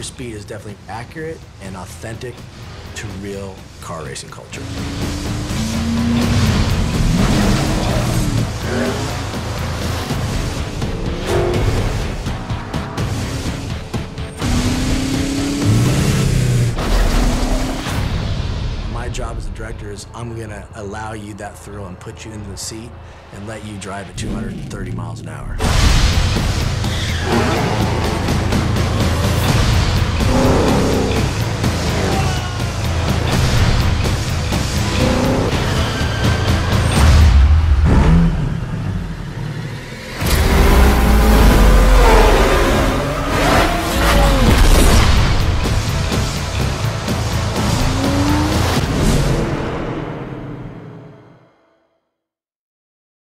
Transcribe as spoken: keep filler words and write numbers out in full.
for Speed is definitely accurate and authentic to real car racing culture. My job as a director is I'm gonna allow you that thrill and put you in the seat and let you drive at two hundred thirty miles an hour.